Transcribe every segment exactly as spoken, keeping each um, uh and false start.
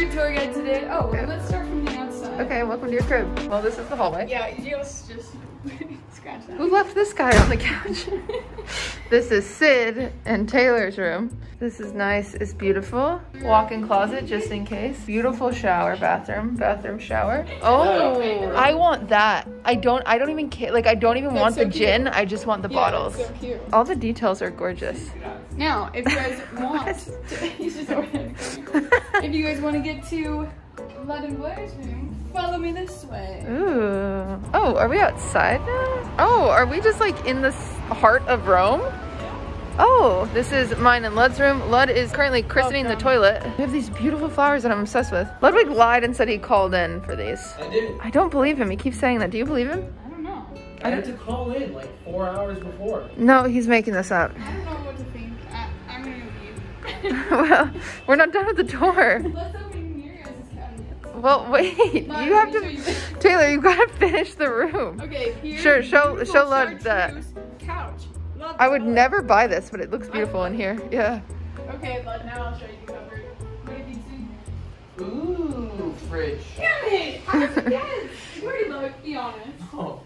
your tour guide today. Oh, okay. Let's start from the outside. Okay, welcome to your crib. Well, this is the hallway. Yeah, you just just scratch that. Who left this guy on the couch? This is Sid and Taylor's room. This is nice, it's beautiful. Walk-in closet, just in case. Beautiful shower, bathroom, bathroom shower. Oh, I want that. I don't, I don't even care, like I don't even that's want so the cute. Gin, I just want the yeah, bottles. So cute. All the details are gorgeous. Now, if you guys want, to, you just if you guys want to get to Lud and Blair's room, follow me this way. Ooh. Oh, are we outside now? Oh, are we just like in the heart of Rome? Yeah. Oh, this is mine and Lud's room. Lud is currently christening oh, the toilet. We have these beautiful flowers that I'm obsessed with. Ludwig lied and said he called in for these. I didn't. I don't believe him. He keeps saying that. Do you believe him? I don't know. I, I had to call in like four hours before. No, he's making this up. I don't know what to think. I, I'm gonna leave. Well, we're not done with the tour. Let's Well, wait. Mom, you have to, you Taylor. You gotta finish the room. Okay. Here, sure. Show, show Lud that. Couch. Lud, I would Lud. never buy this, but it looks beautiful in here. Yeah. Okay, Lud. Now I'll show you the cupboard. What have you seen? Ooh, fridge. Damn it! I guess. You already love it. Be honest. Oh.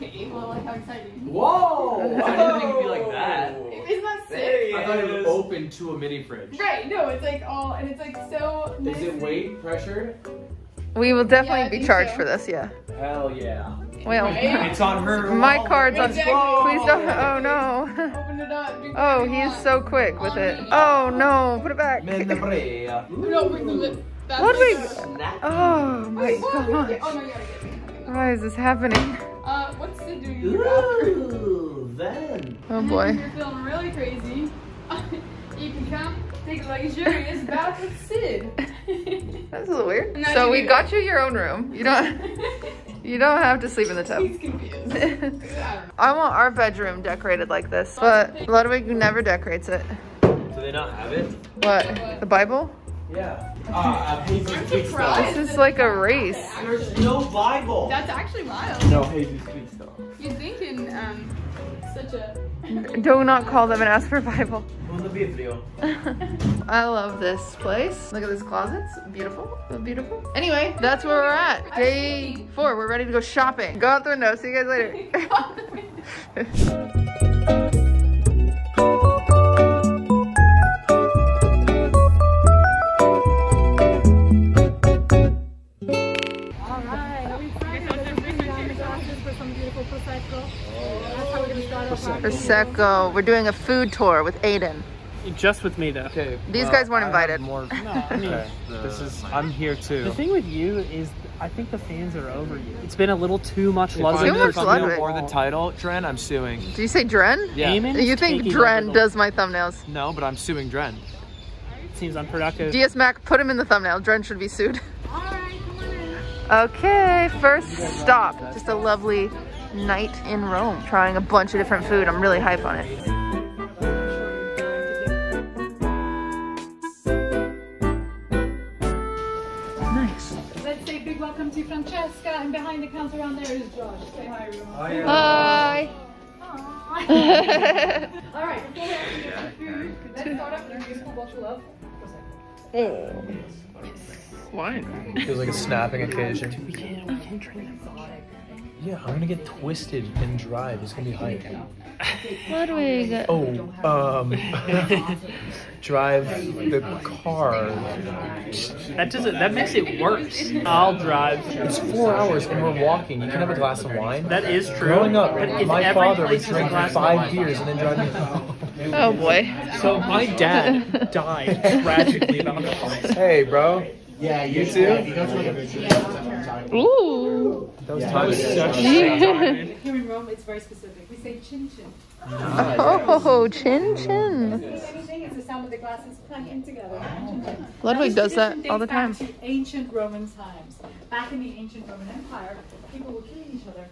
Okay. Well, like how exciting. Whoa! I didn't think it'd be like that. Isn't that sick? I thought it was open to a mini fridge. Right. No, it's like all, and it's like so. Is nice. It weight pressure? We will definitely yeah, be charged so. for this, yeah. Hell yeah. Well, right? It's on her. My wall. card's exactly. on. Please don't. Oh no. Open it up. Oh, he's so quick with it. Oh no, put it back. What do we? Oh my god. Why is this happening? Uh, what's the doing? Ooh, then. Oh boy. And if you're feeling really crazy, you can come. Take a luxurious bath with Sid. That's a little weird. So we got you your own room. You don't you don't have to sleep in the tub. He's confused. I want our bedroom decorated like this, but Ludwig never decorates it. Do they not have it? What? The Bible? Yeah. Uh, this is like a race. There's no Bible. That's actually wild. No, Jesus speaks though. You'd think in um, such a... Do not call them and ask for a Bible. I love this place. Look at this closet. It's beautiful. So beautiful. Anyway, that's where we're at. Day four. We're ready to go shopping. Go out the window. See you guys later. Prosecco. We're doing a food tour with Aiden. Just with me though. Okay. These well, guys weren't invited. More... No, I mean, okay. this is. I'm here too. The thing with you is, I think the fans are over you. It's been a little too much Ludwig. Too much Ludwig. Or the title, Dren. I'm suing. Did you say Dren? Yeah. Eamon's you think Dren the... does my thumbnails? No, but I'm suing Dren. Seems unproductive. D S Mac, put him in the thumbnail. Dren should be sued. All right, come on. Okay, first stop. Just a lovely night in Rome, trying a bunch of different food. I'm really hype on it. Nice. Let's say big welcome to Francesca, and behind the counter on there is Josh. Say hi everyone. Hi. Hi. All right, before we actually get some food, let's start up with a useful bottle of Prosecco. Oh. Wine. Feels like a snapping occasion. We can't, we can't drink it. Yeah, I'm gonna get twisted and drive. It's gonna be hype. Ludwig. Oh, um, drive the car. That doesn't. That makes it worse. I'll drive. It's four hours and we're walking. You can have a glass of wine. That is true. Growing up, but my father would drink five beers and then drive me home. Oh boy. So my dad died tragically about the time. Hey, bro. Yeah, you too. Ooh. That was, yeah, that was such a Here in Rome, it's very specific. We say chin chin. Oh, chin chin. It's the sound of the glasses plugging together. Ludwig does that all the time. Ancient Roman times. Back in the ancient Roman Empire, people were killing each other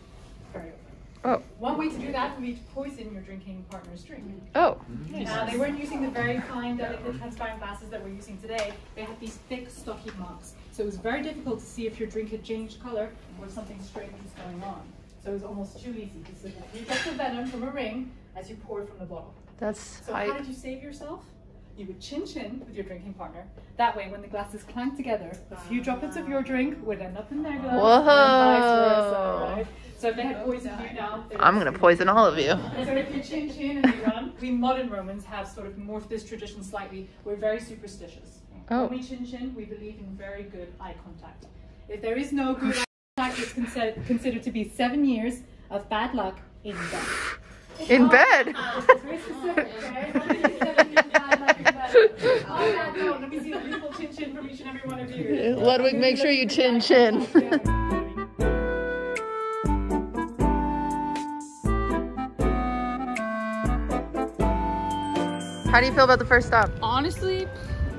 very often. Oh. One way to do that would be to poison your drinking partner's drink. Oh. Now, they weren't using the very fine, delicate, transparent glasses that we're using today. They had these thick, stocky mugs. So it was very difficult to see if your drink had changed color or something strange was going on. So it was almost too easy. Because like you get the venom from a ring as you pour it from the bottle. That's So I... how did you save yourself? you would chin-chin with your drinking partner. That way, when the glasses clank together, a few droplets of your drink would end up in their glass. Whoa. And vice versa, right? So if they had poisoned you now... I'm going to poison all of you. So if you chin-chin and you run, we modern Romans have sort of morphed this tradition slightly. We're very superstitious. Oh. When we chin-chin, we believe in very good eye contact. If there is no good eye contact, it's considered, considered to be seven years of bad luck in bed. In oh, bed? Uh, it's very specific, okay? On that note, let me see a beautiful chin-chin from each and every one of you. Ludwig, make sure you chin-chin. How do you feel about the first stop? Honestly,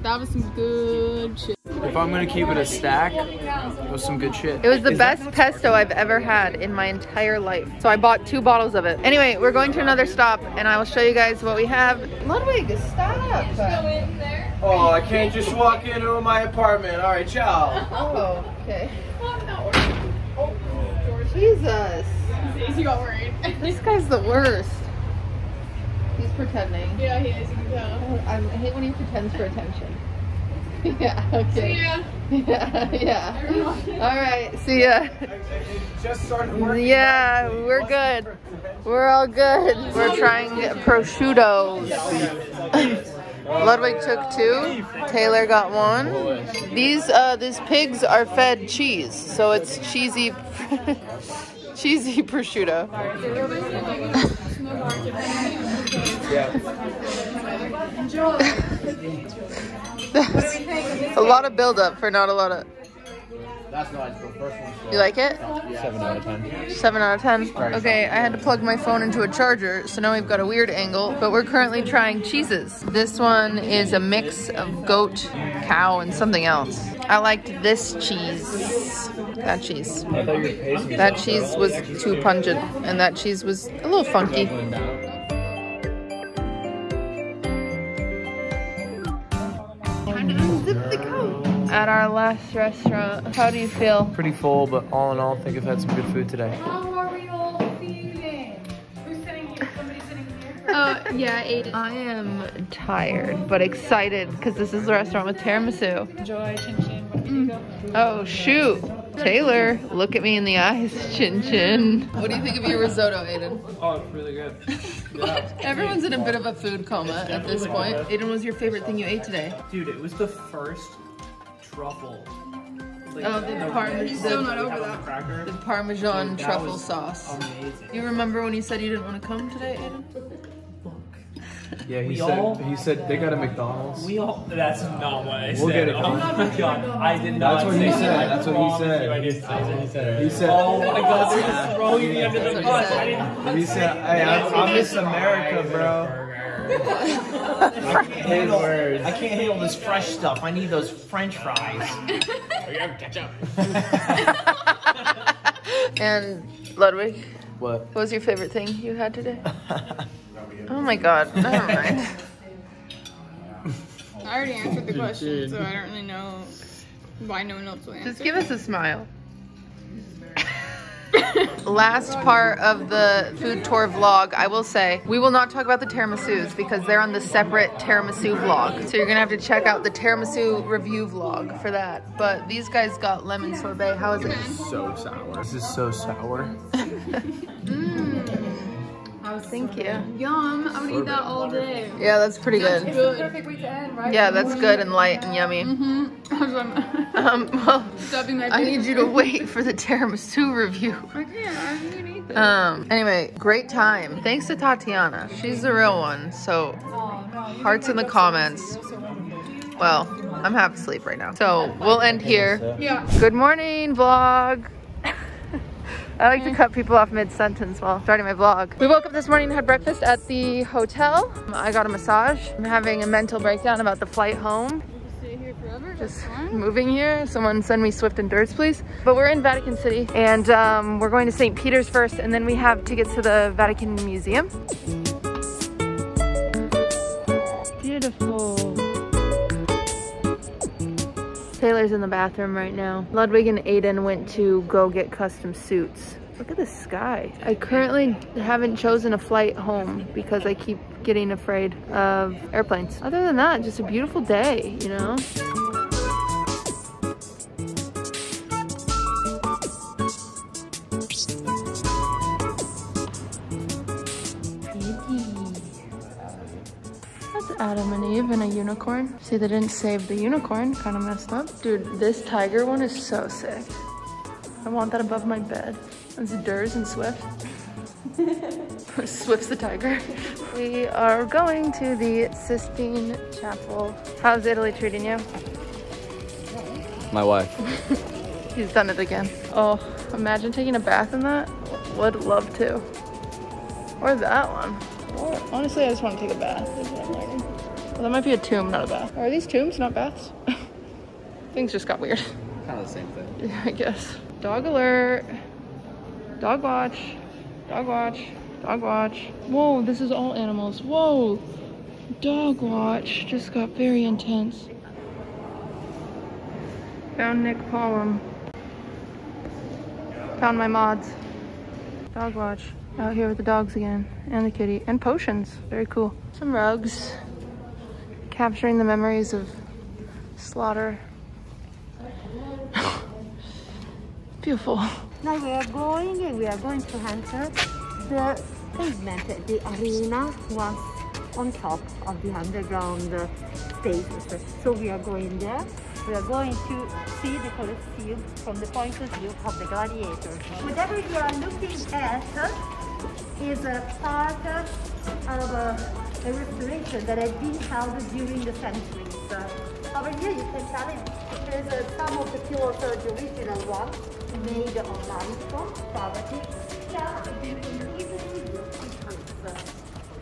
that was some good shit. If I'm gonna keep it a stack, it was some good shit. It was the Is best pesto I've ever had in my entire life. So I bought two bottles of it. Anyway, we're going to another stop and I will show you guys what we have. Ludwig, stop! Can you just go in there? Oh, I can't just walk into my apartment. All right, ciao. Oh, okay. Oh, Jesus. He got worried. This guy's the worst. He's pretending. Yeah, he is. You can tell. I hate when he pretends for attention. Yeah, okay. See ya. Yeah, yeah. Alright, see ya. Just started working. Yeah, we're good. We're all good. We're trying prosciuttos. Ludwig took two. Taylor got one. These uh these pigs are fed cheese, so it's cheesy cheesy prosciutto. Yeah. That's a lot of build-up for not a lot of... That's nice, but first one... You like it? seven out of ten. seven out of ten. Okay, I had to plug my phone into a charger, so now we've got a weird angle, but we're currently trying cheeses. This one is a mix of goat, cow, and something else. I liked this cheese. That cheese. That cheese was too pungent, and that cheese was a little funky. At our last restaurant, how do you feel? Pretty full, but all in all, I think I've had some good food today. How are we all feeling? Who's sitting here? Somebody sitting here? Uh, yeah, Aiden. I am tired, but excited, because this is the restaurant with tiramisu. Enjoy, chin-chin. Mm. Oh, shoot. Taylor, look at me in the eyes, chin-chin. What do you think of your risotto, Aiden? Oh, it's really good. Yeah. Everyone's in a bit of a food coma at this point. Aiden, what was your favorite thing you ate today? Dude, it was the first... truffle. Like, oh, the, the parmesan. Still not over that. Cracker. The parmesan so truffle sauce. Amazing. You remember when you said you didn't want to come today, Aiden? Yeah, he we said. All, he said they got a McDonald's. We all. That's not what I we'll said. We'll get it. Oh my god! I did not. That's what he said. That's what he said. He said. He said. Oh my god! They're just throwing me under the bus. I didn't. He said, "Hey, I miss America, bro." I, can't handle, I can't handle this fresh stuff. I need those French fries. Are you having ketchup? And Ludwig, what? What was your favorite thing you had today? Oh my god, never mind. I already answered the question, so I don't really know why no one else will answer. Just give us a smile. Last part of the food tour vlog, I will say, we will not talk about the tiramisus because they're on the separate tiramisu vlog. So you're gonna have to check out the tiramisu review vlog for that. But these guys got lemon sorbet. How is it? It's so sour. This is so sour. mm. Thank you. Yum. I would eat that all day. Yeah, that's pretty good. It's the perfect way to end, right? Yeah, that's good and light and yummy. Mm-hmm. um, well, I need you to wait for the tiramisu review. I can't. I'm going to eat this. Um, anyway, great time. Thanks to Tatiana. She's the real one. So, hearts in the comments. Well, I'm half asleep right now. So, we'll end here. Yeah. Good morning, vlog. I like to cut people off mid-sentence while starting my vlog. We woke up this morning and had breakfast at the hotel. I got a massage. I'm having a mental breakdown about the flight home. Stay here forever. Just moving here. Someone send me Swift and Dirts, please. But we're in Vatican City and um, we're going to Saint Peter's first and then we have tickets to the Vatican Museum. Beautiful. Taylor's in the bathroom right now. Ludwig and Aiden went to go get custom suits. Look at the sky. I currently haven't chosen a flight home because I keep getting afraid of airplanes. Other than that, just a beautiful day, you know? Adam and Eve and a unicorn. See, they didn't save the unicorn, kind of messed up. Dude, this tiger one is so sick. I want that above my bed. It's Durs and Swift. Swift's the tiger. We are going to the Sistine Chapel. How's Italy treating you? My wife. He's done it again. Oh, imagine taking a bath in that. Would love to. Or that one. Or, honestly, I just want to take a bath. Well, that might be a tomb, not a bath. Are these tombs not baths? Things just got weird. Kind of the same thing. Yeah, I guess. Dog alert. Dog watch. Dog watch. Dog watch. Whoa, this is all animals. Whoa. Dog watch just got very intense. Found Nick Palm. Found my mods. Dog watch. Out here with the dogs again, and the kitty, and potions. Very cool. Some rugs, capturing the memories of slaughter. Beautiful. Now we are going, we are going to enter the pavement. The arena was on top of the underground spaces. So we are going there. We are going to see the Colosseum from the point of view of the gladiators. Whatever you are looking at is a part of a, a restoration that has been held during the centuries. Over here you can tell it, there's a, some of the pillars are the original one, made of limestone, poverty, shall be easily reproduced.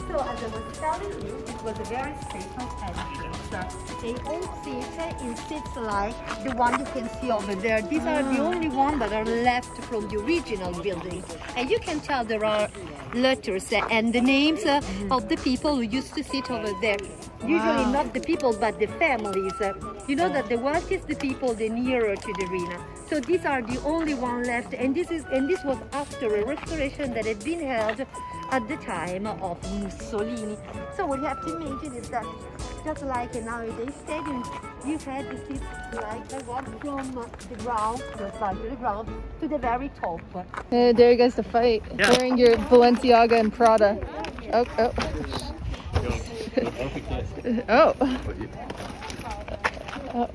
So as I was telling you, it was a very special entrance. They all sit in seats like the one you can see over there. These are the only ones that are left from the original building. And you can tell there are letters and the names of the people who used to sit over there. Usually not the people, but the families. You know that the wealthiest the people, the nearer to the arena. So these are the only one left. And this is and this was after a restoration that had been held at the time of Mussolini. So what you have to imagine is that just like in nowadays stadium, you had to sit like the one from the ground, the ground to the very top. I dare you guys to fight, yeah. Wearing your Balenciaga and Prada. Oh, oh. Oh. Oh.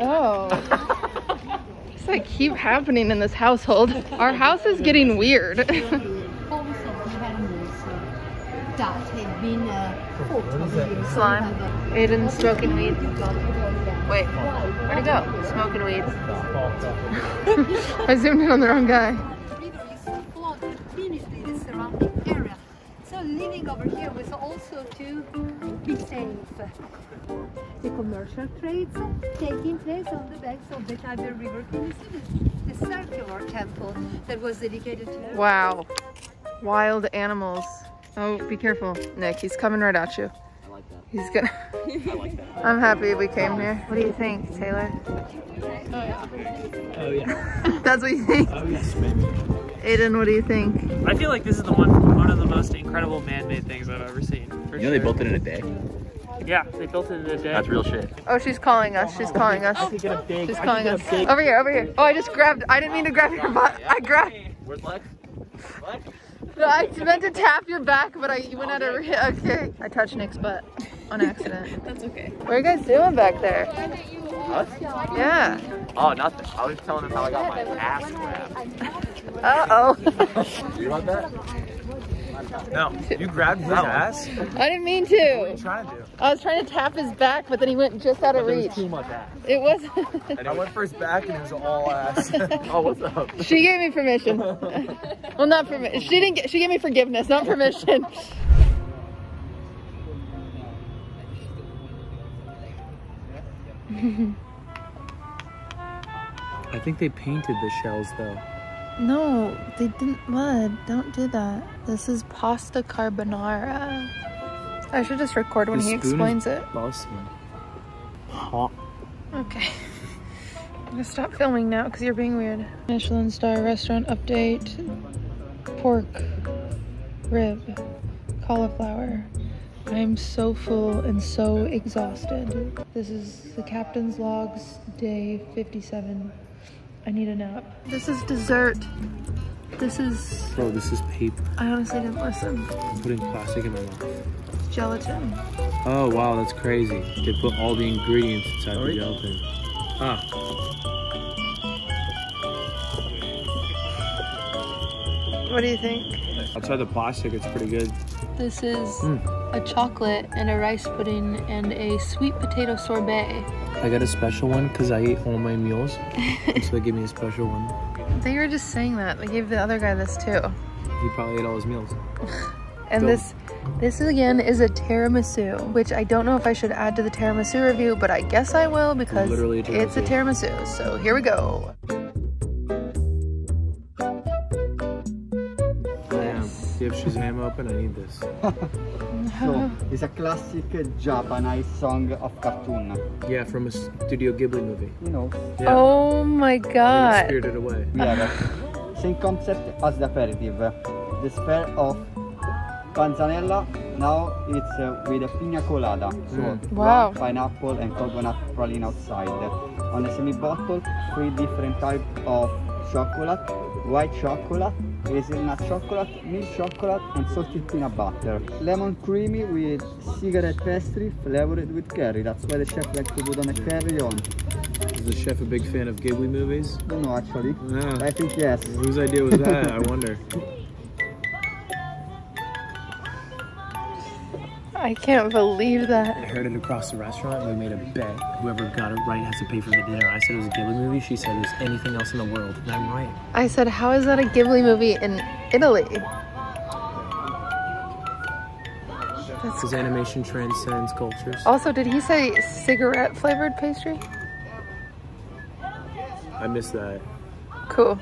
Oh. Oh. It's like keep happening in this household. Our house is getting weird. That had been uh, oh, slime. Aiden smoking weed. Wait, where'd it go? Smoking weeds. I zoomed in on the wrong guy. The river is so flowed continuously in the surrounding area. So living over here was also to be safe. The commercial trades taking place on the banks of the Tiber River. Can you see the, the circular temple that was dedicated to... Wow. Wild animals. Oh, be careful, Nick. He's coming right at you. I like that. He's gonna... I like that. I'm happy we came here. What do you think, Taylor? Oh, yeah. That's what you think? Oh, yes, maybe. Aiden, what do you think? I feel like this is the one, one of the most incredible man-made things I've ever seen. You know sure. They built it in a day? Yeah, they built it in a day. That's real shit. Oh, she's calling us. She's calling us. Oh, she's calling us. Over here, over here. Oh, I just grabbed... I didn't mean to grab your butt. I grabbed... Where's Lex? What? I meant to tap your back, but I you went out of re- okay. I touched Nick's butt on accident. That's okay. What are you guys doing back there? Us? Yeah. Oh, nothing. I was telling them how I got my ass grabbed. Uh-oh. You want that? No. You grabbed his ass? I didn't mean to. What were you trying to do? I was trying to tap his back, but then he went just out of reach. It was too much ass. It wasn't. I went for his back, and it was all ass. Oh, what's up? She gave me permission. Well, not permission. She didn't. Get, she gave me forgiveness, not permission. I think they painted the shells, though. No, they didn't. What? Don't do that. This is pasta carbonara. I should just record when the he explains it. Awesome. Huh. Okay. I'm gonna stop filming now because you're being weird. Michelin star restaurant update. Pork rib, cauliflower. I'm so full and so exhausted. This is the captain's logs, day fifty-seven. I need a nap. This is dessert. This is... Bro, this is paper. I honestly didn't listen. I'm putting plastic in my mouth. It's gelatin. Oh, wow, that's crazy. They put all the ingredients inside Sorry? the gelatin. Ah. What do you think? Outside the plastic, it's pretty good. This is mm. a chocolate and a rice pudding and a sweet potato sorbet. I got a special one because I ate all my meals, so they gave me a special one. They were just saying that. They gave the other guy this too. He probably ate all his meals. And Dope. this, this is, again is a tiramisu, which I don't know if I should add to the tiramisu review, but I guess I will because Literally a tiramisu. it's a tiramisu. So here we go. If she's name open, I need this. So, it's a classic Japanese song of cartoon. Yeah, from a Studio Ghibli movie. You know. Yeah. Oh my god. Spirited Away. Yeah, same concept as the aperitif. The spare of panzanella, now it's uh, with a pina colada. So, mm. wow. pineapple and coconut rolling outside. On a semi-bottle, three different types of chocolate. White chocolate, hazelnut chocolate, milk chocolate, and salted peanut butter. Lemon creamy with cigarette pastry flavored with curry. That's why the chef likes to put on a curry on. Is the chef a big fan of Ghibli movies? I don't know, actually. Yeah. I think yes. Whose idea was that? I wonder. I can't believe that. I heard it across the restaurant. We made a bet. Whoever got it right has to pay for the dinner. I said it was a Ghibli movie. She said it was anything else in the world. And I'm right. I said, how is that a Ghibli movie in Italy? Because animation transcends cultures. Also, did he say cigarette flavored pastry? I missed that. Cool.